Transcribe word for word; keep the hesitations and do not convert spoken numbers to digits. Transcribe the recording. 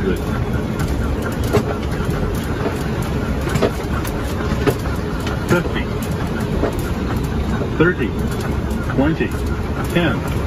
one hundred. fifty. thirty. twenty. ten.